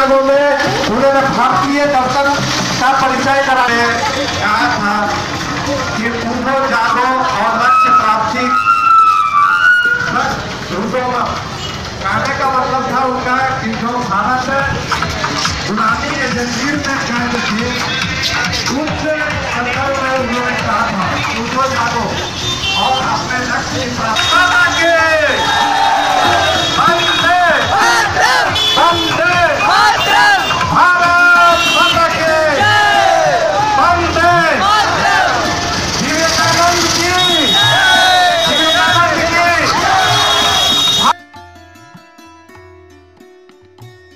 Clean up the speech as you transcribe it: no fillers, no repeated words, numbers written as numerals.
Chicago में उन्होंने भारतीय दर्शन का परिचय कराया। कहा था कि उठो जागो और लक्ष्य प्राप्ति रुको मत। कहने का मतलब था उनका कि जो भारत गुलामी के जंजीर में कैद थे, उस संदर्भ में उन्होंने कहा था उठो जागो और अपने लक्ष्य की प्राप्ति